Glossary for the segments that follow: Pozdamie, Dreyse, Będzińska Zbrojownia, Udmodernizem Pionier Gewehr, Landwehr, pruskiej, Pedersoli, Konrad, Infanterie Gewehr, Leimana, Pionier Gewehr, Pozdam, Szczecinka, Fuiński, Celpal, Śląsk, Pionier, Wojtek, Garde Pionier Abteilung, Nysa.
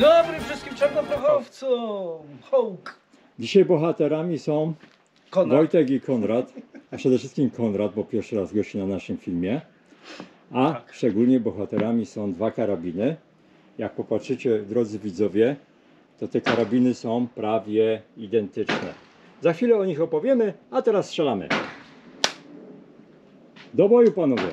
Dzień dobry wszystkim czarnoprawcom! Hołk! Dzisiaj bohaterami są Konrad. Wojtek i Konrad, a przede wszystkim Konrad, bo pierwszy raz gości na naszym filmie. A tak, szczególnie bohaterami są dwa karabiny. Jak popatrzycie, drodzy widzowie, to te karabiny są prawie identyczne. Za chwilę o nich opowiemy, a teraz strzelamy. Do boju, panowie!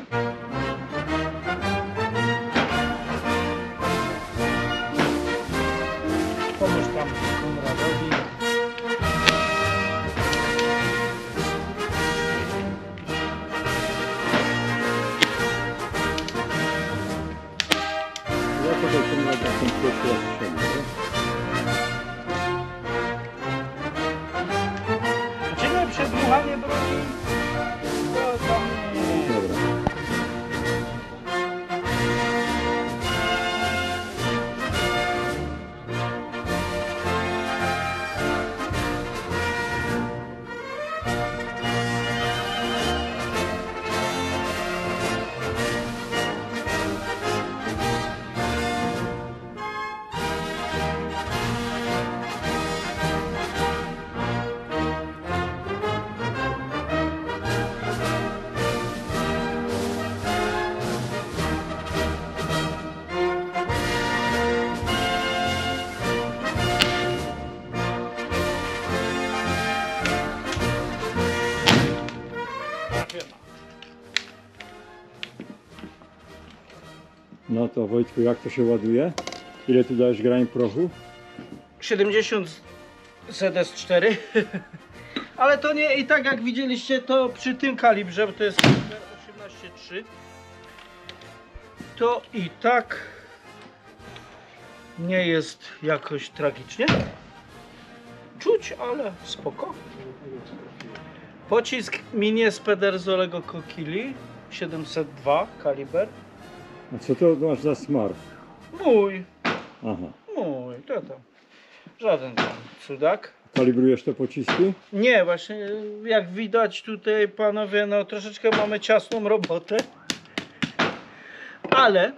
No to Wojtku, jak to się ładuje? Ile tu dajesz grań prochu? 70 ZS4. Ale to nie, i tak jak widzieliście, to przy tym kalibrze, bo to jest 18.3, to i tak nie jest jakoś tragicznie czuć, ale spoko. Pocisk minie z Pedersolego Kokili 702 kaliber. A co to masz za smar? Mój. Aha. Mój, to tam. Żaden tam cudak. Kalibrujesz te pociski? Nie, właśnie jak widać tutaj, panowie, no troszeczkę mamy ciasną robotę. Ale...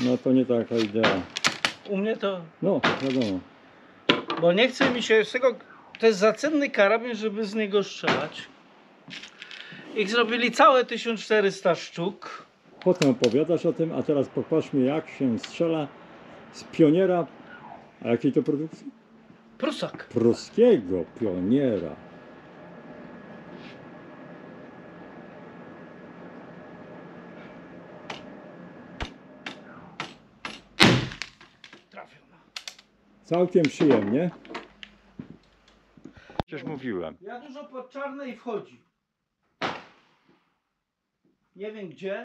No to nie taka idea. U mnie to... No, wiadomo. Bo nie chce mi się z tego... To jest za cenny karabin, żeby z niego strzelać. Ich zrobili całe 1400 sztuk. Potem opowiadasz o tym, a teraz popatrzmy, jak się strzela z pioniera. A jakiej to produkcji? Prusak. Pruskiego pioniera. Trafił. Całkiem przyjemnie. Przecież mówiłem. Ja dużo pod czarnej wchodzi. Nie wiem gdzie.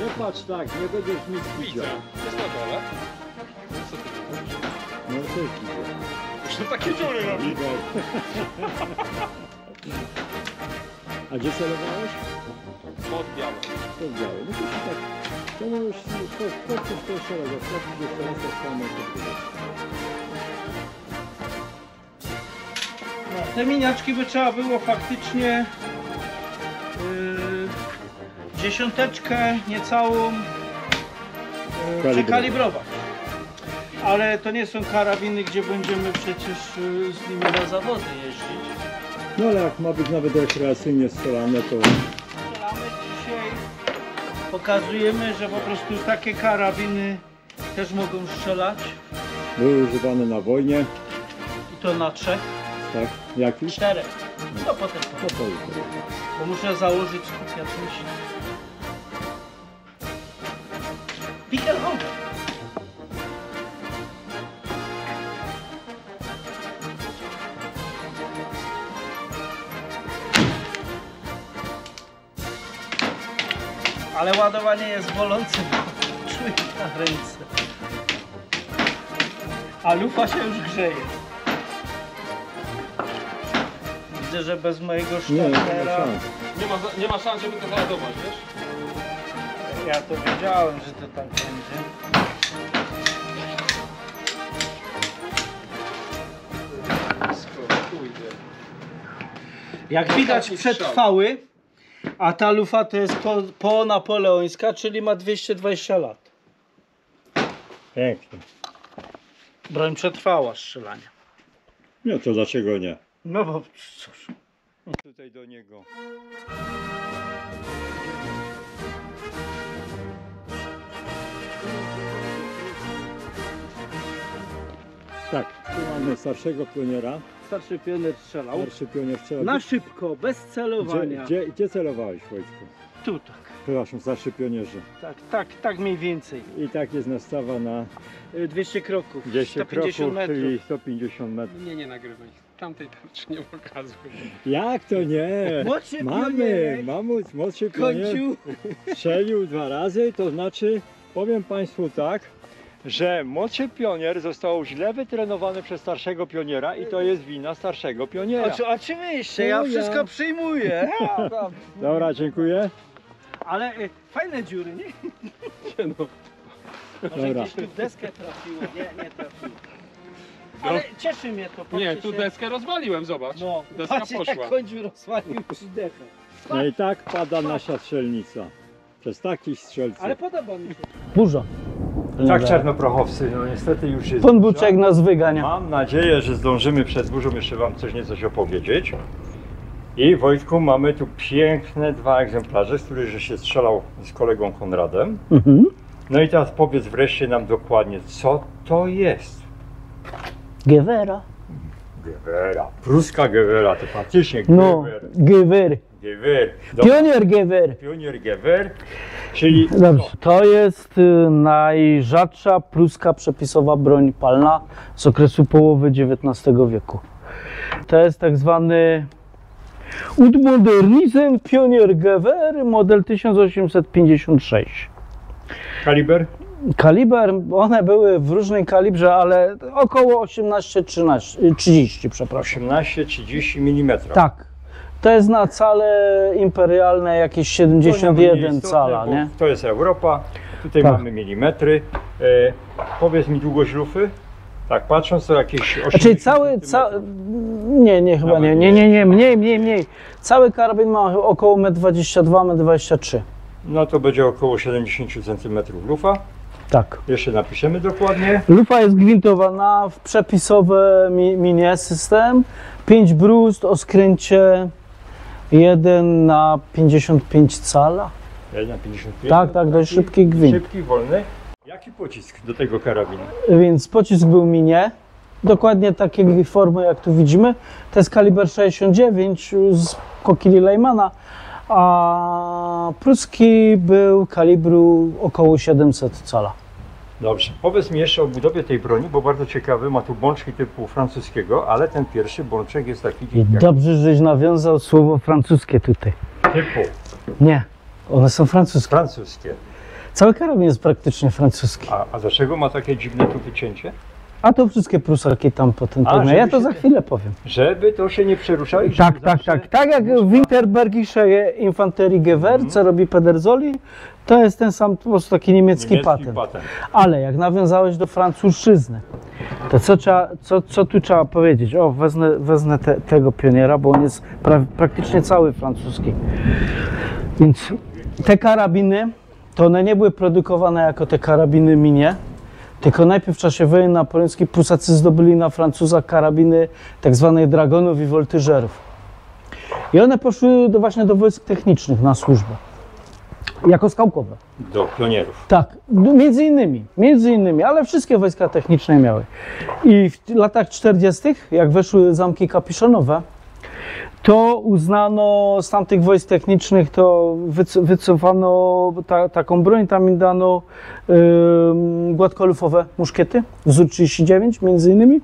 Nie patrz tak, nie będziesz nic widział. Jest na dole. Co ty robisz? No to jest widzę. Już takie dziury robi. A gdzie celowałeś? Pod białe. Pod białe. No to się tak... To możesz... To szerego. Wchodzić do celowca samo. No, te miniaczki by trzeba było faktycznie... dziesiąteczkę niecałą przekalibrować. Ale to nie są karabiny, gdzie będziemy przecież z nimi na zawody jeździć. No ale jak ma być nawet rekreacyjnie strzelane, to... Strzelamy dzisiaj, pokazujemy, że po prostu takie karabiny też mogą strzelać. Były używane na wojnie. I to na trzech. Tak, jakiś? Czterech. No potem, bo muszę założyć kupia czymś. Pickelhome. Ale ładowanie jest bolące, bo czuję na ręce. A lufa się już grzeje. Widzę, że bez mojego sztandera nie ma szans, żeby to załadować, wiesz? Ja to wiedziałem, że to tak będzie. Jak widać, przetrwały. A ta lufa to jest po-napoleońska, czyli ma 220 lat. Pięknie. Broń przetrwała strzelanie. No to dlaczego nie? No bo cóż. No tutaj do niego. Tak, tu mamy starszego pioniera. Starszy pionier strzelał. Starszy pionier strzelał. Na szybko, bez celowania. Gdzie celowałeś, Wojtku? Tu tak. Przepraszam, starszy pionierze. Tak mniej więcej. I tak jest nastawa na... 200 kroków, 150 metrów. Czyli 150 metrów. Nie nagrywaj. Tamtej tarczy nie pokazuj. Jak to nie? Młodszy pionierek. Młodszy pionier strzelił 2 razy, to znaczy, powiem Państwu tak, że młodszy pionier został źle wytrenowany przez starszego pioniera i to jest wina starszego pioniera. Oczywiście, ja wszystko przyjmuję. Dobra, dziękuję. Ale fajne dziury, nie? Może gdzieś tu w deskę trafiło, nie trafiło. Ale cieszy mnie to. Nie, tu deskę rozwaliłem, zobacz. No, deska poszła. Jak kończy rozwalił przy dechę. No i tak pada nasza strzelnica. Przez takich strzelców. Ale podoba mi się. Burza. Tak, czarnoprochowcy, no niestety już jest. Pan Buczek nas wygania. Mam nadzieję, że zdążymy przed burzą jeszcze Wam coś opowiedzieć. I Wojtku, mamy tu piękne 2 egzemplarze, z których się strzelał z kolegą Konradem. No i teraz powiedz wreszcie nam dokładnie, co to jest. Gewehra. Gewehra, pruska Gewehra, to faktycznie Gewehr. No, Gewehr. Gewehr. Pionier Gewehr. Pionier Gewehr, czyli... Dobrze. To jest najrzadsza pruska przepisowa broń palna z okresu połowy XIX wieku. To jest tak zwany Udmodernizem Pionier Gewehr, model 1856. Kaliber? Kaliber, one były w różnym kalibrze, ale około 18-30, przepraszam. 18-30 mm. Tak. To jest na cale imperialne jakieś 71 cala, nie? To jest Europa, tutaj tak. Mamy milimetry. Powiedz mi dłogość lufy. Tak, patrząc to jakieś 80 czyli cały, nie, chyba nie, mniej. Cały karabin ma około 1,22 m, 1,23 m. No to będzie około 70 cm lufa. Tak. Jeszcze napiszemy dokładnie. Lufa jest gwintowana w przepisowy minie system. 5 brust o skręcie 1/55 cala. 1/55? Tak, tak, dość szybki gwint. Szybki, wolny. Jaki pocisk do tego karabinu? Więc pocisk był minie. Dokładnie takiej formy, jak tu widzimy. To jest kaliber 69 z kokili Leimana. A pruski był kalibru około 700 cala. Dobrze, powiedz mi jeszcze o budowie tej broni, bo bardzo ciekawy, ma tu bączki typu francuskiego, ale ten pierwszy bączek jest taki... Dobrze, żeś nawiązał słowo francuskie tutaj. Typu? Nie, one są francuskie. Francuskie. Cały karabin jest praktycznie francuski. A dlaczego ma takie dziwne tu wycięcie? A to wszystkie prusaki tam potępione. Ja to za chwilę powiem. Żeby to się nie przeruszało. I tak jak w Winterbergiszu Infanterie Gewehr, co robi Pedersoli, to jest ten sam, po prostu taki niemiecki patent. Ale jak nawiązałeś do francuszyzny, to co tu trzeba powiedzieć? O, wezmę tego pioniera, bo on jest praktycznie cały francuski. Więc te karabiny, to one nie były produkowane jako te karabiny minie, tylko najpierw w czasie wojen napoleońskiej Prusacy zdobyli na Francuzach karabiny tak zwanych dragonów i woltyżerów. I one poszły do wojsk technicznych na służbę. Jako skałkowe. Do pionierów. Tak, między innymi, ale wszystkie wojska techniczne miały. I w latach 40., jak weszły zamki kapiszonowe, to uznano z tamtych wojsk technicznych, to wycofano taką broń, tam im dano gładkolufowe muszkiety, wzór 39 między innymi,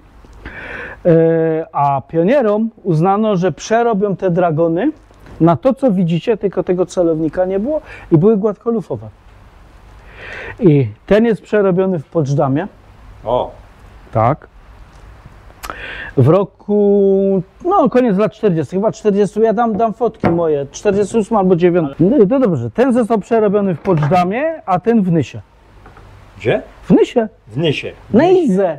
a pionierom uznano, że przerobią te dragony na to, co widzicie, tylko tego celownika nie było i były gładkolufowe. I ten jest przerobiony w Poczdamie. O! Tak. W roku, no koniec lat 40, chyba 40, ja dam fotki moje, 48 albo 9. No i to dobrze, ten został przerobiony w Poczdamie, a ten w Nysie. Gdzie? W Nysie. W Nysie. Na Izę.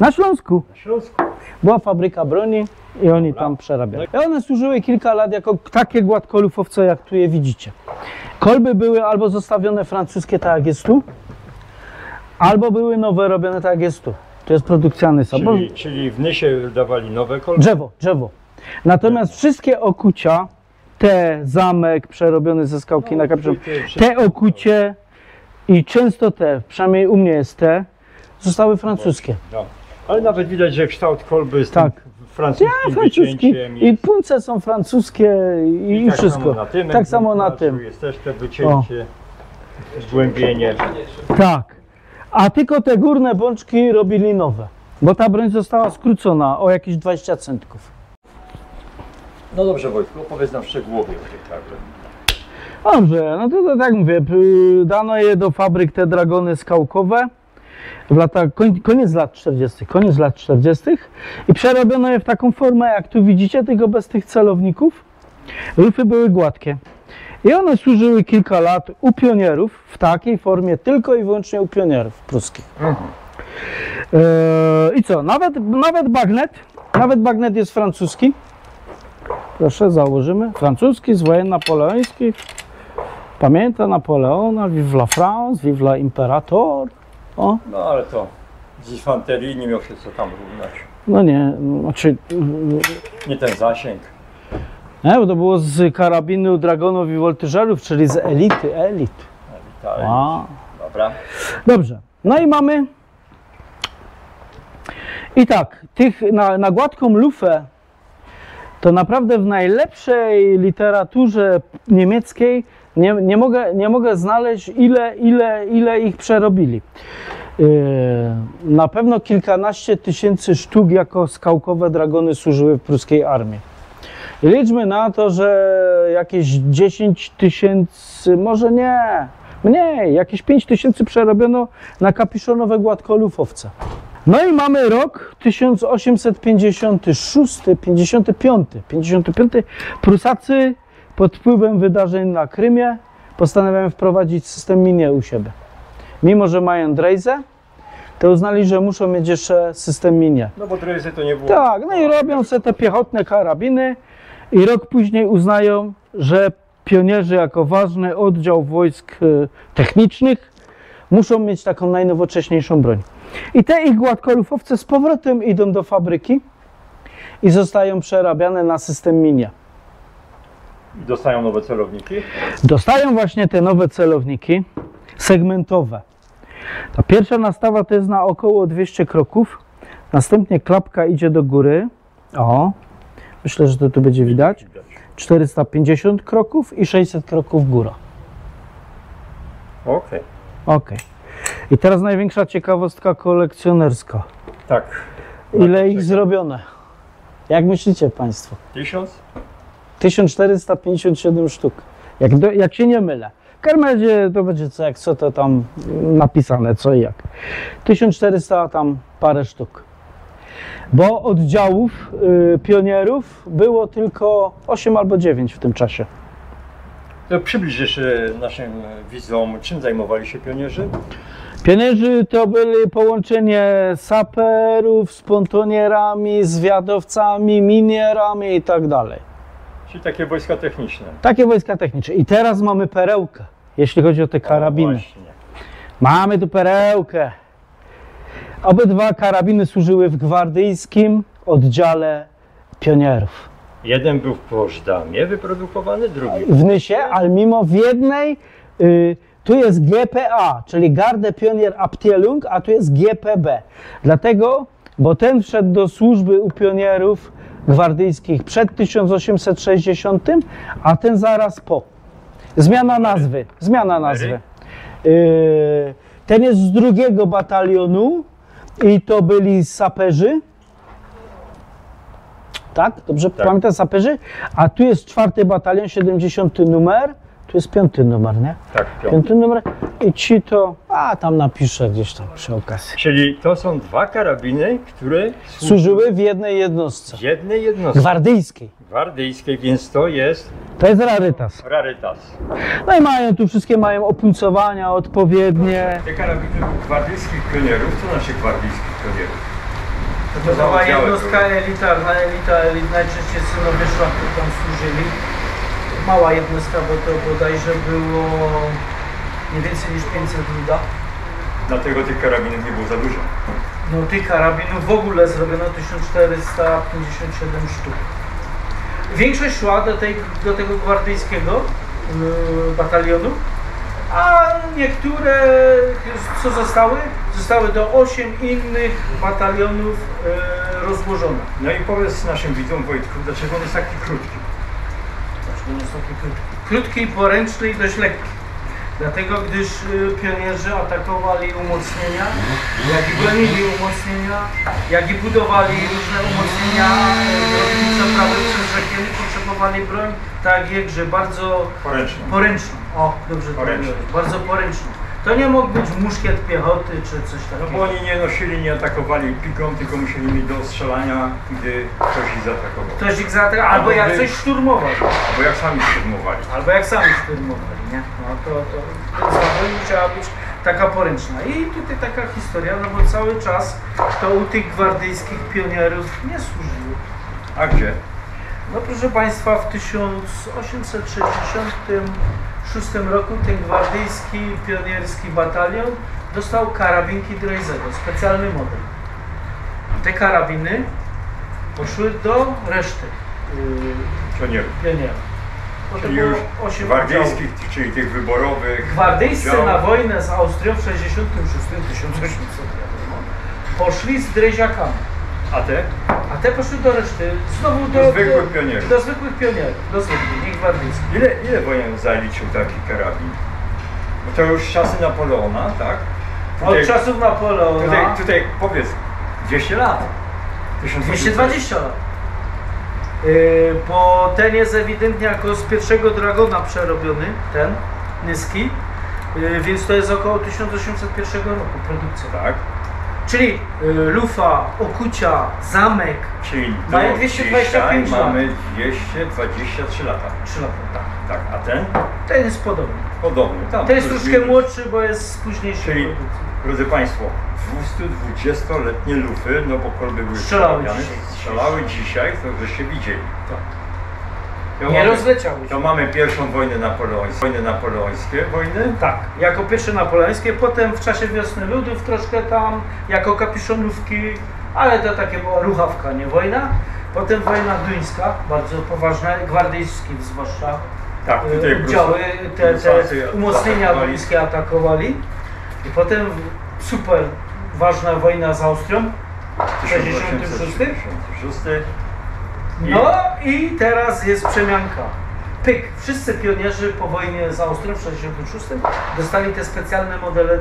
Na Śląsku. Na Śląsku. Była fabryka broni i oni tam przerabiali. I one służyły kilka lat jako takie gładkolufowce, jak tu je widzicie. Kolby były albo zostawione francuskie, tak jak jest tu, albo były nowe robione, tak jak jest tu. To jest produkcja Nysa. Czyli w Nysie dawali nowe kolby? Drzewo. Natomiast wszystkie okucia, te zamek przerobiony ze skałki na kaprzem, te okucie i często te, przynajmniej u mnie jest te, zostały francuskie. No. Ale nawet widać, że kształt kolby jest francuskim wycięciem. I punce są francuskie i tak wszystko. Samo na tym, tak samo na tym. Jest też to wycięcie, zgłębienie. Tak. A tylko te górne bączki robili nowe, bo ta broń została skrócona o jakieś 20 centków. No dobrze, Wojtku, opowiedz nam szczegółowo o tych targach. Dobrze, no to tak mówię, dano je do fabryk te dragony skałkowe w latach, koniec lat 40. I przerobiono je w taką formę, jak tu widzicie, tylko bez tych celowników. Rufy były gładkie. I one służyły kilka lat u pionierów w takiej formie, tylko i wyłącznie u pionierów pruskich. I co? Nawet bagnet jest francuski. Proszę, założymy. Francuski z wojen napoleońskich. Pamięta Napoleona, vive la France, vive la imperator. O. No ale to z infanterii nie miał się co tam równać. No nie, znaczy... Nie ten zasięg. Nie, bo to było z karabinu, dragonów i woltyżerów, czyli z elity, Elita. A. Dobra. Dobrze, no i mamy... I tak, tych na gładką lufę to naprawdę w najlepszej literaturze niemieckiej nie mogę znaleźć, ile ich przerobili. Na pewno kilkanaście tysięcy sztuk jako skałkowe dragony służyły w pruskiej armii. I liczmy na to, że jakieś 10 tysięcy, może nie, mniej, jakieś 5 tysięcy przerobiono na kapiszonowe gładkolufowce. No i mamy rok 1856, 55. 55. Prusacy pod wpływem wydarzeń na Krymie postanawiają wprowadzić system minie u siebie. Mimo że mają Dreyse, to uznali, że muszą mieć jeszcze system minie. No bo Dreyse to nie było. Tak, no i robią sobie te piechotne karabiny i rok później uznają, że pionierzy jako ważny oddział wojsk technicznych muszą mieć taką najnowocześniejszą broń. I te ich gładkolufowce z powrotem idą do fabryki i zostają przerabiane na system minia. I dostają nowe celowniki? Dostają właśnie te nowe celowniki segmentowe. Ta pierwsza nastawa to jest na około 200 kroków. Następnie klapka idzie do góry. O, myślę, że to tu będzie widać. 450 kroków i 600 kroków góra. Okej. Okej. I teraz największa ciekawostka kolekcjonerska. Tak. Ile ich zrobione? Jak myślicie Państwo? 1000? 1457 sztuk. Jak się nie mylę. W karmedzie to będzie co, jak co to tam napisane, co i jak. 1400 tam parę sztuk. Bo oddziałów pionierów było tylko 8 albo 9 w tym czasie. To przybliż jeszcze naszym widzom, czym zajmowali się pionierzy? Pionierzy to byli połączenie saperów z pontonierami, zwiadowcami, minierami i tak dalej. Czyli takie wojska techniczne. Takie wojska techniczne. I teraz mamy perełkę, jeśli chodzi o te karabiny. Właśnie. Mamy tu perełkę. Obydwa karabiny służyły w gwardyjskim oddziale pionierów. Jeden był w Pozdamie wyprodukowany, drugi w Nysie, ale mimo w jednej, tu jest GPA, czyli Garde Pionier Abteilung, a tu jest GPB. Dlatego, bo ten wszedł do służby u pionierów gwardyjskich przed 1860, a ten zaraz po. Zmiana nazwy. Ten jest z 2. batalionu i to byli saperzy. Tak? Dobrze pamiętam, saperzy? A tu jest 4. batalion, 70. numer, tu jest 5. numer, nie? Tak, 5. numer i ci to, tam napiszę gdzieś tam przy okazji. Czyli to są dwa karabiny, które służyły w jednej jednostce. Gwardyjskiej, więc to jest... To jest rarytas. No i mają tu wszystkie, mają opuncowania odpowiednie. Te karabiny gwardyjskich pionierów, co znaczy gwardyjskich pionierów? To była jednostka elitarna, najczęściej synowie szlachty tam służyli. Mała jednostka, bo to bodajże było nie więcej niż 500 luda. Dlatego tych karabinów nie było za dużo. No tych karabinów w ogóle zrobiono 1457 sztuk. Większość szła do tego gwardyjskiego batalionu, a niektóre, co zostały, zostały do 8 innych batalionów rozłożone. No i powiedz naszym widzom, Wojtku, dlaczego on jest taki krótki? Krótki i poręczny i dość lekki. Dlatego, gdyż pionierzy atakowali umocnienia, jak i bronili umocnienia, jak i budowali różne umocnienia, prawie przez rzekę, potrzebowali broń, tak jakże bardzo poręczną. O, dobrze poręczną. Bardzo poręczną. To nie mógł być muszkiet piechoty czy coś takiego. No bo oni nie nosili, nie atakowali piką, tylko musieli mieć do ostrzelania, gdy ktoś ich zaatakował. Ktoś ich zaatakował, albo jak coś szturmował. Albo jak sami szturmowali. Albo jak sami szturmowali, nie? No to zawodnie musiała być taka poręczna. I tutaj taka historia, no bo cały czas to u tych gwardyjskich pionierów nie służyło. A gdzie? No proszę Państwa, w 1866 roku ten gwardyjski pionierski batalion dostał karabinki Dreyse'ego, specjalny model. Te karabiny poszły do reszty pionierów. Czyli już gwardyjskich, czyli tych wyborowych. Gwardyjscy na wojnę z Austrią w 1866 poszli z Dreysiakami. A te? A te poszły do reszty, znowu do zwykłych pionierów. Do zwykłych pionierów, do zwykłych, nie gwardyjskich. Ile wojen zaliczył taki karabin? Bo to już czasy Napoleona, tak? Tutaj, od czasów Napoleona. Tutaj powiedz, 200 lat. 220 lat. Bo ten jest ewidentnie jako z pierwszego dragona przerobiony, ten Nyski, więc to jest około 1801 roku produkcja. Tak. Czyli lufa, okucia, zamek. Czyli mamy 225 lat. Mamy 223 lata. 3 lata, tak. A ten? Ten jest podobny. Ten jest troszkę młodszy, bo jest późniejszy. Czyli, drodzy Państwo, 220-letnie lufy, no bo kolby były strzelały dzisiaj, to żeście widzieli. Tak. Nie rozleciały się. To mamy pierwszą wojnę napoleońską. Tak, jako pierwsze napoleońskie, potem w czasie wiosny ludów troszkę tam, jako kapiszonówki, ale to takie była ruchawka, nie wojna. Potem wojna duńska, bardzo poważna, gwardyjskich zwłaszcza. Tak, tutaj udziały, te umocnienia duńskie atakowali. I potem super ważna wojna z Austrią w 1866. No i teraz jest przemianka. Pyk! Wszyscy pionierzy po wojnie z Austrią w 1966 dostali te specjalne modele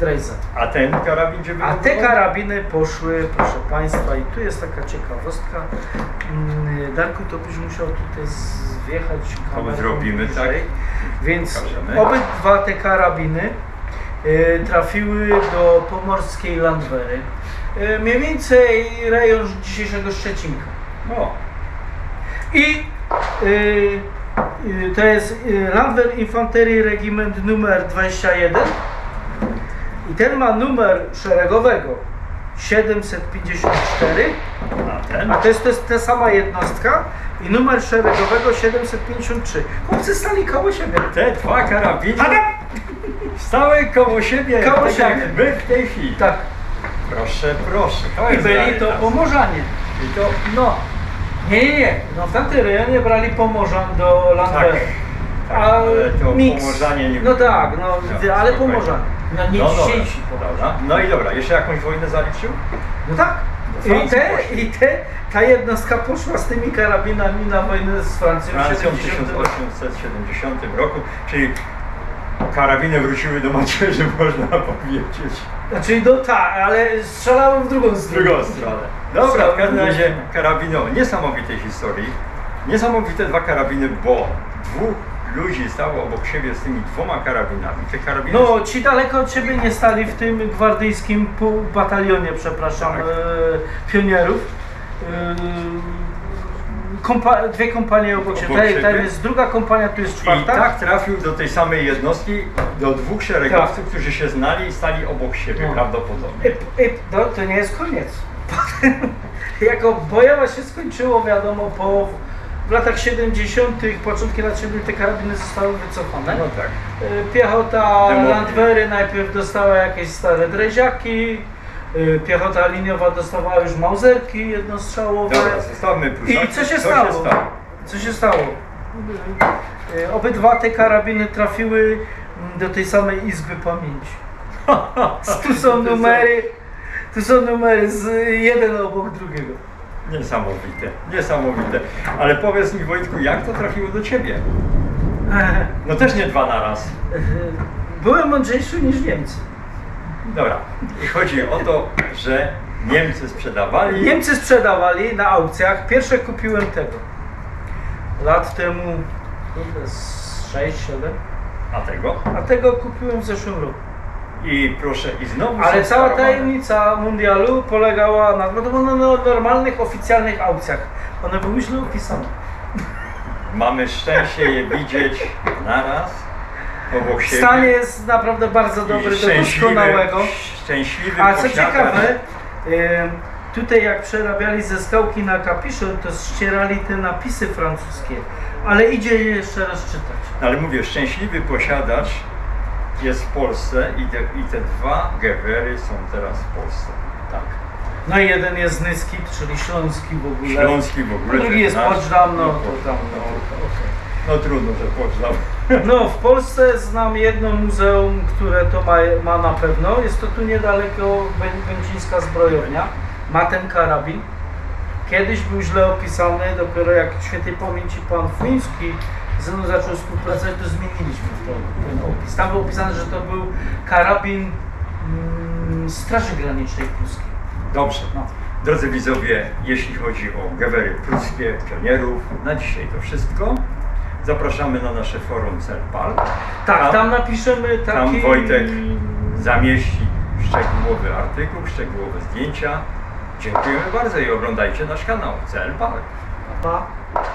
Dreyse. A ten karabin gdzie był? A te karabiny poszły, proszę Państwa, i tu jest taka ciekawostka. Darku, to byś musiał tutaj zjechać kamerę. To zrobimy, tak? Więc obydwa te karabiny trafiły do pomorskiej Landwehry. Mniej więcej rejon dzisiejszego Szczecinka. No. I to jest Landwehr Infanterie Regiment numer 21. I ten ma numer szeregowego 754. A to jest ta sama jednostka i numer szeregowego 753. Chłopcy stali koło siebie. Te dwa karabiny stały koło siebie, jak my w tej chwili. Tak. Proszę, proszę. I byli to Pomorzanie. I to, no. Nie. No w tamtym rejonie brali Pomorzan do Landwehr. Tak, ale to Pomorzanie nie. No tak, no, ale Pomorzanie. No nie dzisiejsi. No i dobra, jeszcze jakąś wojnę zaliczył? No tak. Ta jednostka poszła z tymi karabinami na wojnę z Francją w 1870 roku, czyli karabiny wróciły do macierzy, można powiedzieć. Znaczy, no tak, ale strzelałem w drugą stronę. Dobra, w każdym razie karabiny o niesamowitej historii. Niesamowite dwa karabiny, bo dwóch ludzi stało obok siebie z tymi dwoma karabinami. No, ci daleko od siebie nie stali w tym gwardyjskim batalionie, przepraszam, tak. Pionierów. Dwie kompanie obok siebie. Tam jest druga kompania, tu jest czwarta. I tak trafił do tej samej jednostki, do dwóch szeregowców, którzy się znali i stali obok siebie, prawdopodobnie. No to nie jest koniec. jako bojowa się skończyło, wiadomo, po w latach 70., początki lat 70. te karabiny zostały wycofane. No tak. Piechota Landwehry najpierw dostała jakieś stare drejziaki, piechota liniowa dostawała już mauzerki jednostrzałowe. I co się stało? Co się stało? Obydwa te karabiny trafiły do tej samej Izby Pamięci. Tu są numery z jeden obok drugiego. Niesamowite, niesamowite. Ale powiedz mi, Wojtku, jak to trafiło do ciebie? No też nie dwa na raz. Byłem mądrzejszy niż Niemcy. Dobra, i chodzi o to, że Niemcy sprzedawali. Niemcy sprzedawali na aukcjach. Pierwsze kupiłem tego. Lat temu, 6-7. A tego kupiłem w zeszłym roku. I proszę, i znowu. Ale cała tajemnica mundialu polegała na normalnych, oficjalnych aukcjach. One były źle opisane. Mamy szczęście je widzieć naraz. Stan jest naprawdę bardzo dobry, do doskonałego. Szczęśliwy. A co ciekawe, tutaj jak przerabiali ze skałki na kapiszon, to ścierali te napisy francuskie. Ale idzie je jeszcze raz czytać. Ale mówię, szczęśliwy posiadacz jest w Polsce i te dwa Gewery są teraz w Polsce. Tak. No i jeden jest Nyski, czyli śląski w ogóle. Śląski w ogóle. Drugi jest Poczdam, no to tam. No, okay. No trudno, że Poczdam. No w Polsce znam jedno muzeum, które to ma na pewno. Jest to tu niedaleko Będzińska Zbrojownia. Ma ten karabin. Kiedyś był źle opisany, dopiero jak świętej pamięci pan Fuiński ze mną zaczął współpracować, to zmieniliśmy ten opis. Tam było opisane, że to był karabin Straży Granicznej Pruskiej. Dobrze. No. Drodzy widzowie, jeśli chodzi o Gewery pruskie, pionierów, na dzisiaj to wszystko. Zapraszamy na nasze forum Celpal. Tak, tam napiszemy taki... Tam Wojtek zamieści szczegółowy artykuł, szczegółowe zdjęcia. Dziękujemy bardzo i oglądajcie nasz kanał Celpal. Pa.